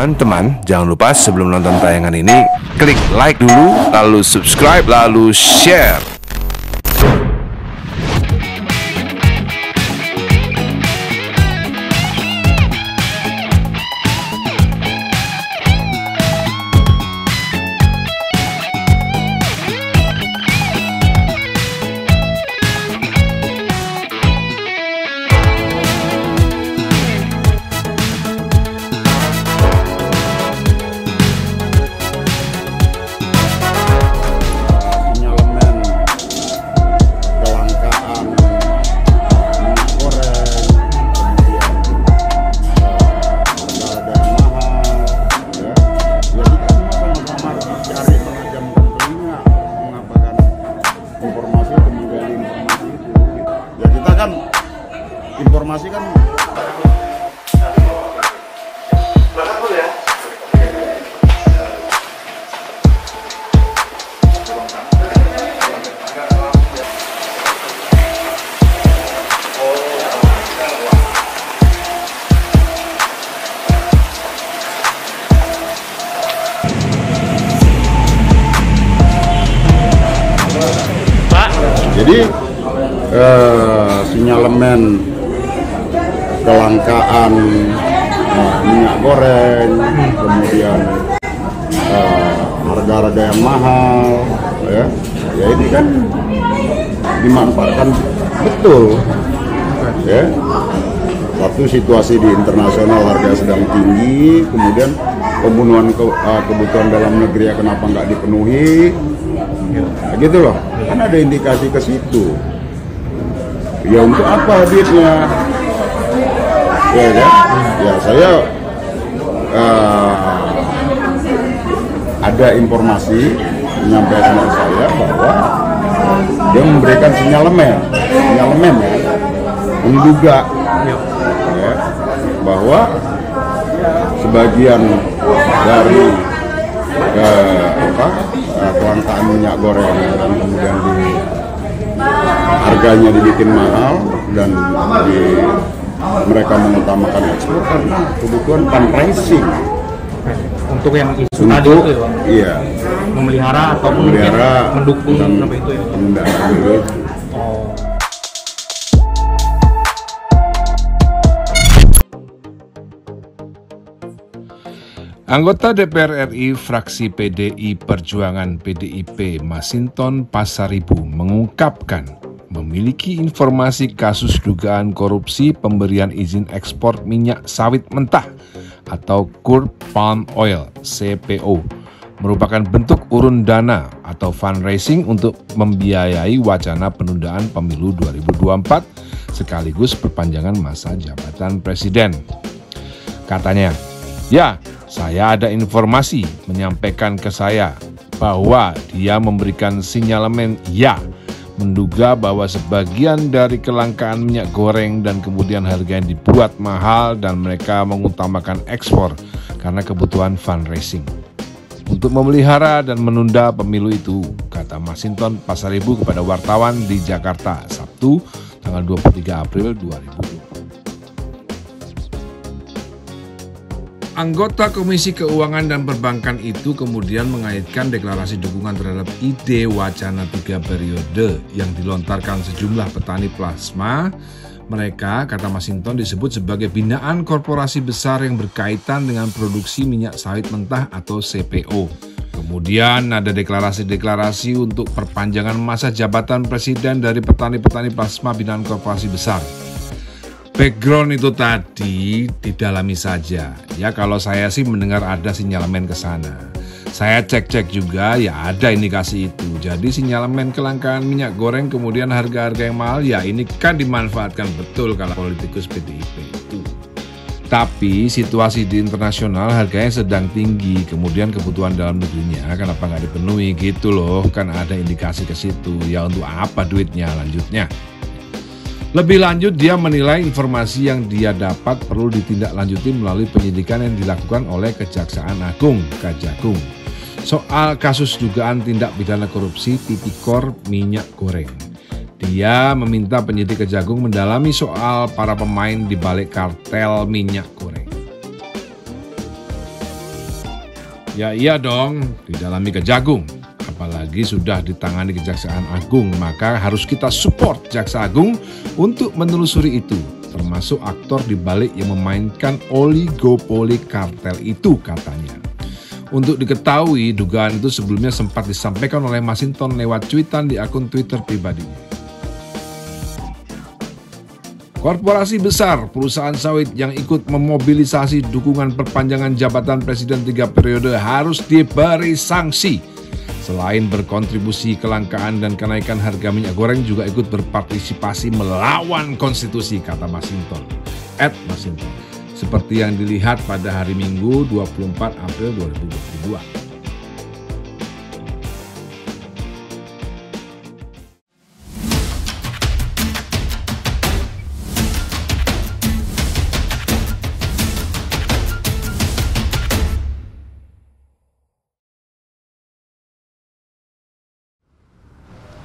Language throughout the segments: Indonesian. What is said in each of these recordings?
Teman-teman, jangan lupa sebelum nonton tayangan ini, klik like dulu, lalu subscribe, lalu share. Informasi kan Pak. Jadi sinyalemen kelangkaan minyak goreng, kemudian harga-harga yang mahal, ya ini kan dimanfaatkan betul, ya. Waktu situasi di internasional harga sedang tinggi, kemudian pemenuhan kebutuhan dalam negeri ya kenapa nggak dipenuhi, gitu loh. Kan ada indikasi ke situ. Ya untuk apa duitnya? Ya, kan? Ya saya ada informasi menyampaikan ke saya bahwa dia memberikan sinyalemen ya, menduga ya, bahwa sebagian dari kelangkaan minyak goreng dan kemudian harganya dibikin mahal dan mereka mengutamakan ekspor karena kebutuhan fundraising untuk yang isu tadi itu ya, iya, memelihara atau mendukung apa itu ya. Anggota DPR RI fraksi PDI Perjuangan PDIP Masinton Pasaribu mengungkapkan memiliki informasi kasus dugaan korupsi pemberian izin ekspor minyak sawit mentah atau crude palm oil (CPO) merupakan bentuk urun dana atau fundraising untuk membiayai wacana penundaan pemilu 2024 sekaligus perpanjangan masa jabatan presiden. Katanya, "Ya, saya ada informasi menyampaikan ke saya bahwa dia memberikan sinyalemen ya, menduga bahwa sebagian dari kelangkaan minyak goreng dan kemudian harga yang dibuat mahal dan mereka mengutamakan ekspor karena kebutuhan fundraising untuk memelihara dan menunda pemilu itu," kata Masinton Pasaribu kepada wartawan di Jakarta, Sabtu, tanggal 23 April 2020. Anggota Komisi Keuangan dan Perbankan itu kemudian mengaitkan deklarasi dukungan terhadap ide wacana 3 periode yang dilontarkan sejumlah petani plasma. Mereka, kata Masinton, disebut sebagai binaan korporasi besar yang berkaitan dengan produksi minyak sawit mentah atau CPO. Kemudian ada deklarasi-deklarasi untuk perpanjangan masa jabatan presiden dari petani-petani plasma binaan korporasi besar. Background itu tadi didalami saja. Ya, kalau saya sih mendengar ada sinyalemen ke sana. Saya cek-cek juga, ya ada indikasi itu. Jadi sinyalemen kelangkaan minyak goreng kemudian harga-harga yang mahal, ya ini kan dimanfaatkan betul kalau politikus PDIP itu. Tapi situasi di internasional harganya sedang tinggi, kemudian kebutuhan dalam negerinya kenapa nggak dipenuhi gitu loh. Kan ada indikasi ke situ. Ya untuk apa duitnya lanjutnya? Lebih lanjut, dia menilai informasi yang dia dapat perlu ditindaklanjuti melalui penyidikan yang dilakukan oleh Kejaksaan Agung (Kejagung) soal kasus dugaan tindak pidana korupsi tipikor minyak goreng. Dia meminta penyidik Kejagung mendalami soal para pemain di balik kartel minyak goreng. Ya iya dong, didalami Kejagung. Apalagi sudah ditangani Kejaksaan Agung, maka harus kita support Jaksa Agung untuk menelusuri itu, termasuk aktor dibalik yang memainkan oligopoli kartel itu katanya. Untuk diketahui, dugaan itu sebelumnya sempat disampaikan oleh Masinton lewat cuitan di akun Twitter pribadinya. Korporasi besar, perusahaan sawit yang ikut memobilisasi dukungan perpanjangan jabatan presiden 3 periode harus diberi sanksi. Selain berkontribusi kelangkaan dan kenaikan harga minyak goreng, juga ikut berpartisipasi melawan konstitusi, kata Masinton. @Masinton. Seperti yang dilihat pada hari Minggu 24 April 2022.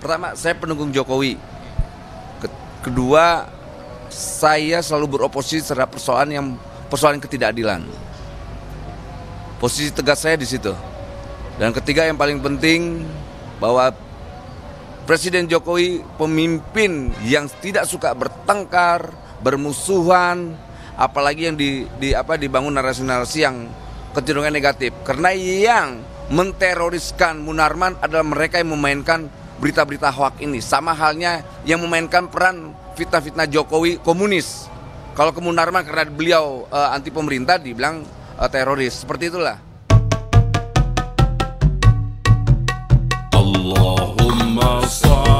Pertama, saya pendukung Jokowi. Kedua, saya selalu beroposisi terhadap persoalan ketidakadilan. Posisi tegas saya di situ. Dan ketiga, yang paling penting, bahwa Presiden Jokowi pemimpin yang tidak suka bertengkar, bermusuhan, apalagi yang dibangun narasi-narasi yang kecenderungan negatif. Karena yang menteroriskan Munarman adalah mereka yang memainkan berita-berita hoak ini, sama halnya yang memainkan peran fitnah-fitnah Jokowi komunis. Kalau ke Munarman karena beliau anti pemerintah, dibilang teroris. Seperti itulah. Allahumma